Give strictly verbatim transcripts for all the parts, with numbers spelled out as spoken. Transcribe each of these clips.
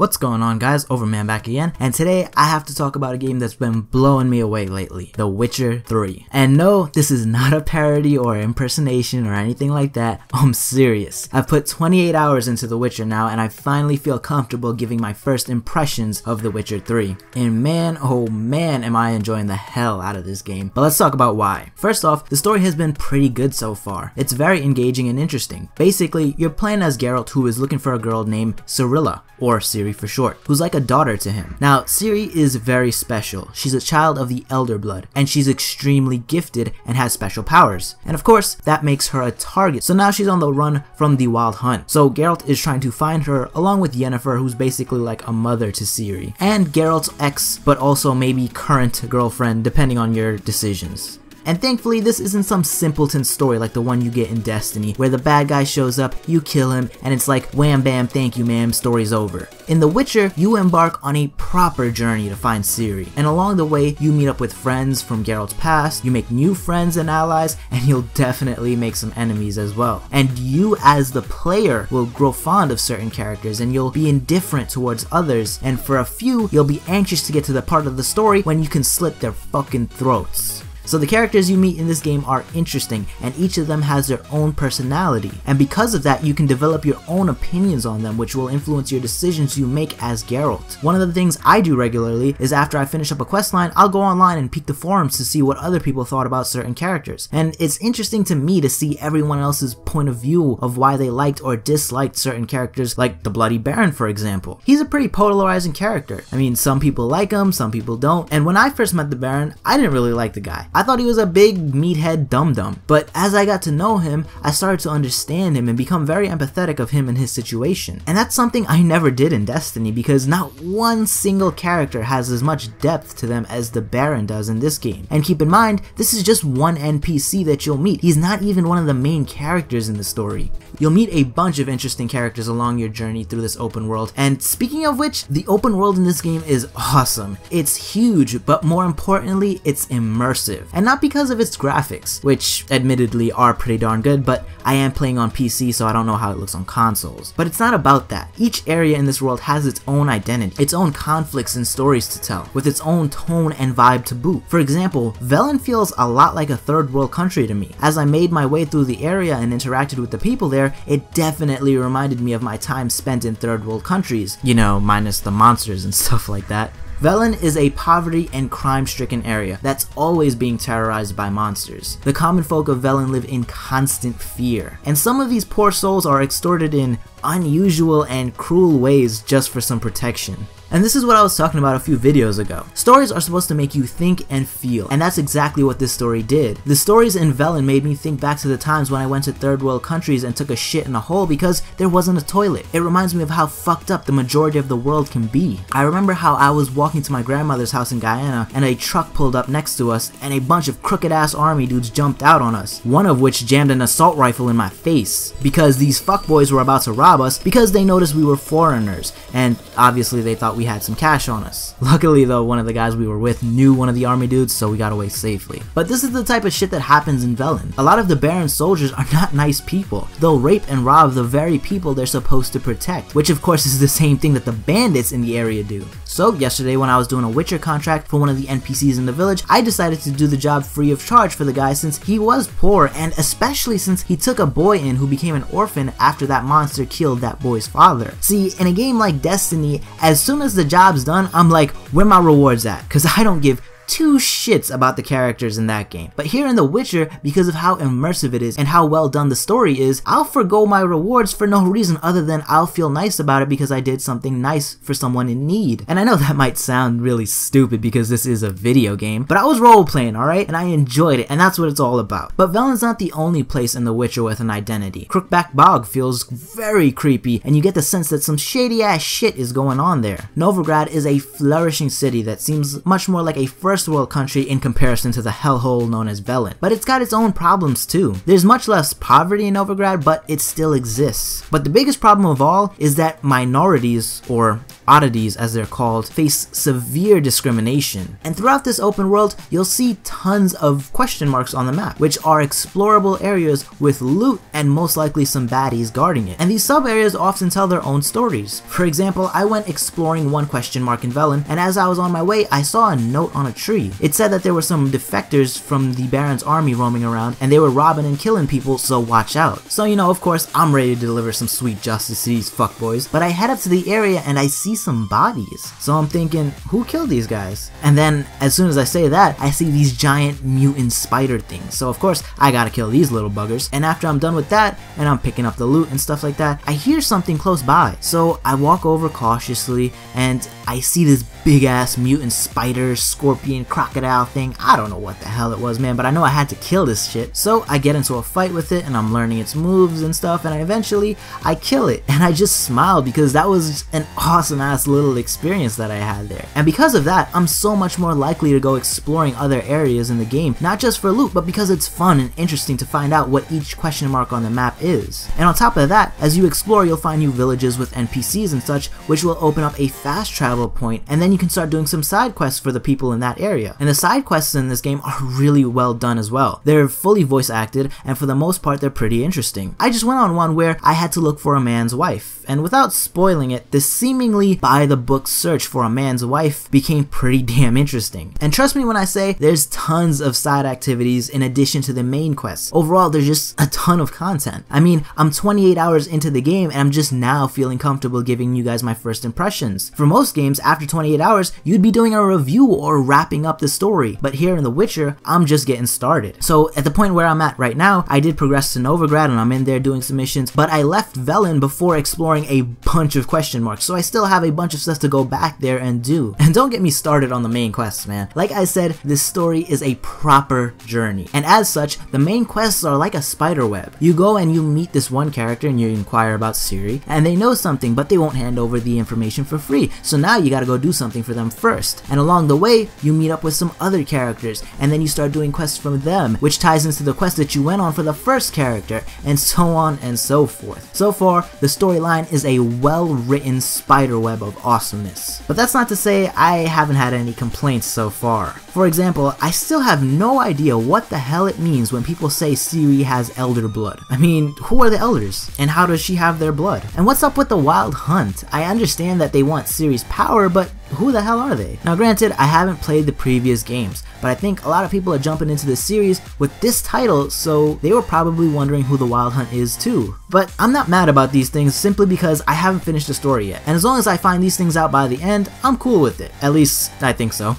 What's going on, guys? Overman back again, and today I have to talk about a game that's been blowing me away lately, The Witcher three. And no, this is not a parody or impersonation or anything like that. I'm serious. I've put twenty-eight hours into The Witcher now, and I finally feel comfortable giving my first impressions of The Witcher three. And man, oh man, am I enjoying the hell out of this game. But let's talk about why. First off, the story has been pretty good so far. It's very engaging and interesting. Basically, you're playing as Geralt, who is looking for a girl named Cirilla, or Ciri for short, who's like a daughter to him. Now, Ciri is very special. She's a child of the Elder Blood, and she's extremely gifted and has special powers. And of course, that makes her a target. So now she's on the run from the Wild Hunt. So Geralt is trying to find her, along with Yennefer, who's basically like a mother to Ciri, and Geralt's ex, but also maybe current girlfriend, depending on your decisions. And thankfully, this isn't some simpleton story like the one you get in Destiny, where the bad guy shows up, you kill him, and it's like wham bam, thank you ma'am, story's over. In The Witcher, you embark on a proper journey to find Ciri, and along the way, you meet up with friends from Geralt's past, you make new friends and allies, and you'll definitely make some enemies as well. And you as the player will grow fond of certain characters, and you'll be indifferent towards others, and for a few, you'll be anxious to get to the part of the story when you can slit their fucking throats. So the characters you meet in this game are interesting, and each of them has their own personality, and because of that you can develop your own opinions on them, which will influence your decisions you make as Geralt. One of the things I do regularly is after I finish up a questline, I'll go online and peek the forums to see what other people thought about certain characters, and it's interesting to me to see everyone else's point of view of why they liked or disliked certain characters, like the Bloody Baron for example. He's a pretty polarizing character. I mean, some people like him, some people don't, and when I first met the Baron, I didn't really like the guy. I thought he was a big meathead dum-dum, but as I got to know him, I started to understand him and become very empathetic of him and his situation. And that's something I never did in Destiny, because not one single character has as much depth to them as the Baron does in this game. And keep in mind, this is just one N P C that you'll meet. He's not even one of the main characters in the story. You'll meet a bunch of interesting characters along your journey through this open world, and speaking of which, the open world in this game is awesome. It's huge, but more importantly, it's immersive. And not because of its graphics, which admittedly are pretty darn good, but I am playing on P C so I don't know how it looks on consoles. But it's not about that. Each area in this world has its own identity, its own conflicts and stories to tell, with its own tone and vibe to boot. For example, Velen feels a lot like a third world country to me. As I made my way through the area and interacted with the people there, it definitely reminded me of my time spent in third world countries, you know, minus the monsters and stuff like that. Velen is a poverty and crime-stricken area that's always being terrorized by monsters. The common folk of Velen live in constant fear, and some of these poor souls are extorted in unusual and cruel ways just for some protection. And this is what I was talking about a few videos ago. Stories are supposed to make you think and feel, and that's exactly what this story did. The stories in Velen made me think back to the times when I went to third world countries and took a shit in a hole because there wasn't a toilet. It reminds me of how fucked up the majority of the world can be. I remember how I was walking to my grandmother's house in Guyana and a truck pulled up next to us and a bunch of crooked ass army dudes jumped out on us, one of which jammed an assault rifle in my face because these fuckboys were about to rob us because they noticed we were foreigners, and obviously they thought we We had some cash on us. Luckily though, one of the guys we were with knew one of the army dudes, so we got away safely. But this is the type of shit that happens in Velen. A lot of the Baron's soldiers are not nice people. They'll rape and rob the very people they're supposed to protect, which of course is the same thing that the bandits in the area do. So yesterday when I was doing a Witcher contract for one of the N P Cs in the village, I decided to do the job free of charge for the guy since he was poor, and especially since he took a boy in who became an orphan after that monster killed that boy's father. See, in a game like Destiny, as soon as the job's done, I'm like, where my rewards at? Because I don't give two shits about the characters in that game. But here in The Witcher, because of how immersive it is and how well done the story is, I'll forgo my rewards for no reason other than I'll feel nice about it because I did something nice for someone in need. And I know that might sound really stupid because this is a video game, but I was role playing, alright? And I enjoyed it, and that's what it's all about. But Velen's not the only place in The Witcher with an identity. Crookback Bog feels very creepy, and you get the sense that some shady ass shit is going on there. Novigrad is a flourishing city that seems much more like a first first world country in comparison to the hellhole known as Velen, but it's got its own problems too. There's much less poverty in Overgrad, but it still exists. But the biggest problem of all is that minorities, or oddities as they're called, face severe discrimination. And throughout this open world, you'll see tons of question marks on the map, which are explorable areas with loot and most likely some baddies guarding it. And these sub-areas often tell their own stories. For example, I went exploring one question mark in Velen, and as I was on my way, I saw a note on a tree. It said that there were some defectors from the Baron's army roaming around, and they were robbing and killing people, so watch out. So, you know, of course, I'm ready to deliver some sweet justice to these fuckboys, but I head up to the area and I see some bodies. So I'm thinking, who killed these guys? And then as soon as I say that, I see these giant mutant spider things. So of course I gotta kill these little buggers. And after I'm done with that and I'm picking up the loot and stuff like that, I hear something close by. So I walk over cautiously and I see this big ass mutant spider, scorpion, crocodile thing. I don't know what the hell it was, man, but I know I had to kill this shit. So I get into a fight with it and I'm learning its moves and stuff, and I eventually I kill it, and I just smile because that was an awesome ass little experience that I had there. And because of that, I'm so much more likely to go exploring other areas in the game, not just for loot, but because it's fun and interesting to find out what each question mark on the map is. And on top of that, as you explore, you'll find new villages with N P Cs and such, which will open up a fast travel point, and then you can start doing some side quests for the people in that area. And the side quests in this game are really well done as well. They're fully voice acted, and for the most part they're pretty interesting. I just went on one where I had to look for a man's wife, and without spoiling it, this seemingly by the book search for a man's wife became pretty damn interesting. And trust me when I say there's tons of side activities in addition to the main quests. Overall, there's just a ton of content. I mean, I'm twenty-eight hours into the game and I'm just now feeling comfortable giving you guys my first impressions. For most games, after twenty-eight hours, you'd be doing a review or wrapping up the story, but here in The Witcher, I'm just getting started. So at the point where I'm at right now, I did progress to Novigrad and I'm in there doing submissions, but I left Velen before exploring a bunch of question marks, so I still have a bunch of stuff to go back there and do. And don't get me started on the main quests, man. Like I said, this story is a proper journey, and as such, the main quests are like a spider web. You go and you meet this one character and you inquire about Ciri, and they know something, but they won't hand over the information for free, so now you gotta go do something for them first. And along the way, you meet up with some other characters, and then you start doing quests from them, which ties into the quest that you went on for the first character, and so on and so forth. So far, the storyline is a well-written spider web of awesomeness. But that's not to say I haven't had any complaints so far. For example, I still have no idea what the hell it means when people say Ciri has elder blood. I mean, who are the elders? And how does she have their blood? And what's up with the Wild Hunt? I understand that they want Ciri's power, but who the hell are they? Now granted, I haven't played the previous games, but I think a lot of people are jumping into this series with this title, so they were probably wondering who the Wild Hunt is too. But I'm not mad about these things simply because I haven't finished the story yet, and as long as I find these things out by the end, I'm cool with it. At least, I think so.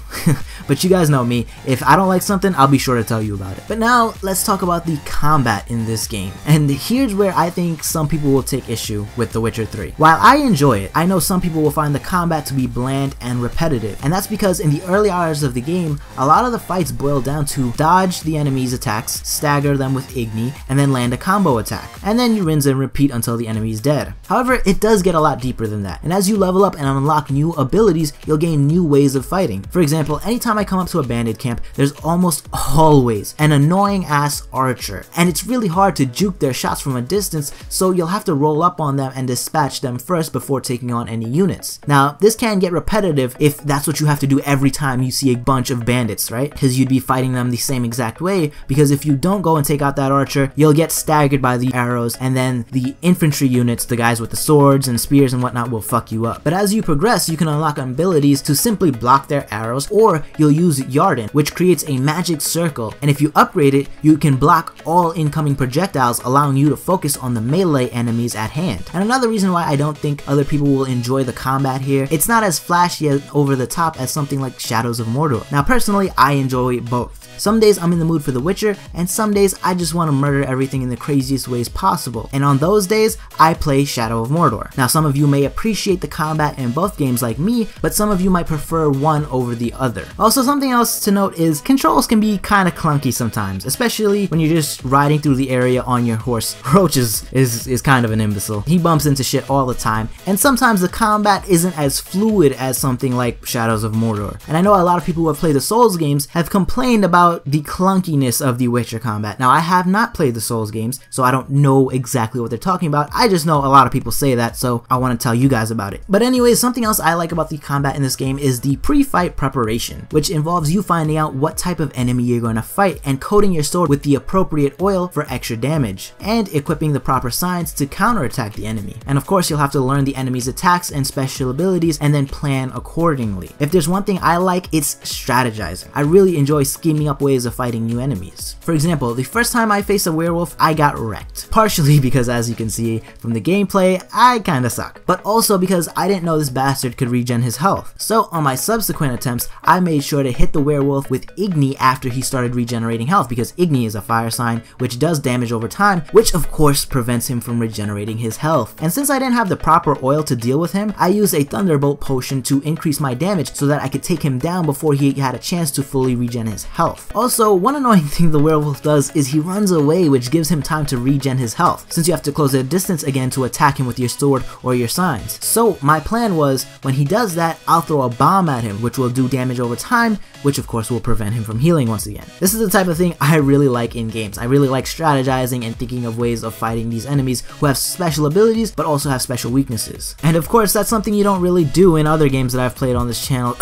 But you guys know me, if I don't like something, I'll be sure to tell you about it. But now, let's talk about the combat in this game, and here's where I think some people will take issue with The Witcher three. While I enjoy it, I know some people will find the combat to be bland and repetitive, and that's because in the early hours of the game, a lot of the fights boil down to dodge the enemy's attacks, stagger them with Igni, and then land a combo attack, and then you rinse and repeat until the enemy's dead. However, it does get a lot deeper than that, and as you level up and unlock new abilities, you'll gain new ways of fighting. For example, anytime I come up to a bandit camp, there's almost always an annoying ass archer, and it's really hard to juke their shots from a distance, so you'll have to roll up on them and dispatch them first before taking on any units. Now, this can get repetitive if that's what you have to do every time you see a bunch of bandits, right? Because you'd be fighting them the same exact way, because if you don't go and take out that archer, you'll get staggered by the arrows, and then the infantry units, the guys with the swords and spears and whatnot, will fuck you up. But as you progress, you can unlock abilities to simply block their arrows, or you'll use Yarden, which creates a magic circle, and if you upgrade it, you can block all incoming projectiles, allowing you to focus on the melee enemies at hand. And another reason why I don't think other people will enjoy the combat here, it's not as flashy and over the top as something like Shadows of Mordor. Now personally, I enjoy both. Some days I'm in the mood for The Witcher, and some days I just want to murder everything in the craziest ways possible, and on those days, I play Shadow of Mordor. Now some of you may appreciate the combat in both games like me, but some of you might prefer one over the other. Also, something else to note is controls can be kinda clunky sometimes, especially when you're just riding through the area on your horse. Roach is, is, is kind of an imbecile. He bumps into shit all the time, and sometimes the combat isn't as fluid as something like Shadows of Mordor. And I know a lot of people who have played the Souls games have complained about the clunkiness of the Witcher combat. Now I have not played the Souls games, so I don't know exactly what they're talking about. I just know a lot of people say that, so I want to tell you guys about it. But anyways, something else I like about the combat in this game is the pre-fight preparation, which involves you finding out what type of enemy you're going to fight and coating your sword with the appropriate oil for extra damage, and equipping the proper signs to counterattack the enemy. And of course, you'll have to learn the enemy's attacks and special abilities and then plan accordingly. If there's one thing I like, it's strategizing. I really enjoy scheming up ways of fighting new enemies. For example, the first time I faced a werewolf, I got wrecked. Partially because, as you can see from the gameplay, I kinda suck, but also because I didn't know this bastard could regen his health. So on my subsequent attempts, I made sure to hit the werewolf with Igni after he started regenerating health, because Igni is a fire sign which does damage over time, which of course prevents him from regenerating his health. And since I didn't have the proper oil to deal with him, I used a thunderbolt potion to increase my damage so that I could take him down before he had a chance to fully regen his health. Also, one annoying thing the werewolf does is he runs away, which gives him time to regen his health, since you have to close a distance again to attack him with your sword or your signs. So my plan was, when he does that, I'll throw a bomb at him, which will do damage over time, which of course will prevent him from healing once again. This is the type of thing I really like in games. I really like strategizing and thinking of ways of fighting these enemies who have special abilities but also have special weaknesses. And of course, that's something you don't really do in other games that I've played on this channel,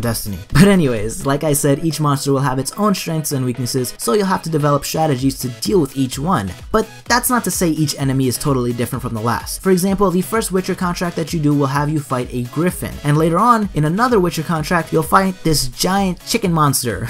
Destiny. But anyways, like I said, each monster will have its own strengths and weaknesses, so you'll have to develop strategies to deal with each one. But that's not to say each enemy is totally different from the last. For example, the first Witcher contract that you do will have you fight a griffin, and later on, in another Witcher contract, you'll fight this giant chicken monster.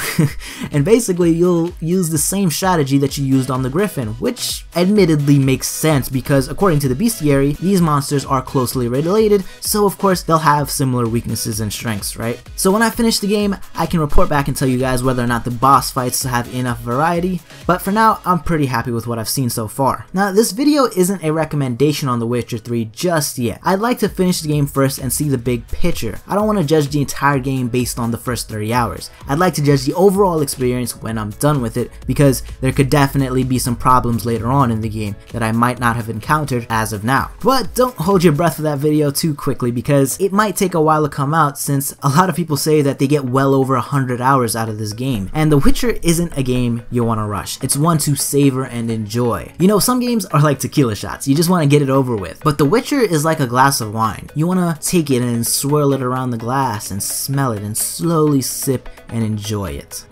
And basically, you'll use the same strategy that you used on the griffin, which admittedly makes sense because, according to the bestiary, these monsters are closely related, so of course they'll have similar weaknesses and strengths, right? So when I finish the game, I can report back and tell you guys whether or not the boss fights have enough variety, but for now, I'm pretty happy with what I've seen so far. Now, this video isn't a recommendation on The Witcher three just yet. I'd like to finish the game first and see the big picture. I don't want to judge the entire game based on the first thirty hours. I'd like to judge the overall experience when I'm done with it, because there could definitely be some problems later on in the game that I might not have encountered as of now. But don't hold your breath for that video too quickly, because it might take a while to come out, since a lot of people say that they get well over one hundred hours out of this game, and The Witcher isn't a game you want to rush. It's one to savor and enjoy. You know, some games are like tequila shots, you just want to get it over with, but The Witcher is like a glass of wine. You want to take it and swirl it around the glass and smell it and slowly sip and enjoy it.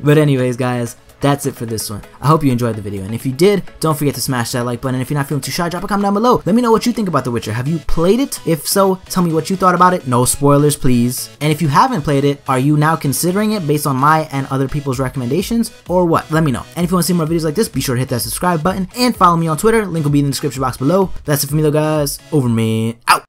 But anyways guys, that's it for this one. I hope you enjoyed the video, and if you did, don't forget to smash that like button, and if you're not feeling too shy, drop a comment down below. Let me know what you think about The Witcher. Have you played it? If so, tell me what you thought about it. No spoilers, please. And if you haven't played it, are you now considering it based on my and other people's recommendations, or what? Let me know. And if you want to see more videos like this, be sure to hit that subscribe button, and follow me on Twitter. Link will be in the description box below. That's it for me though guys. Over me. Out!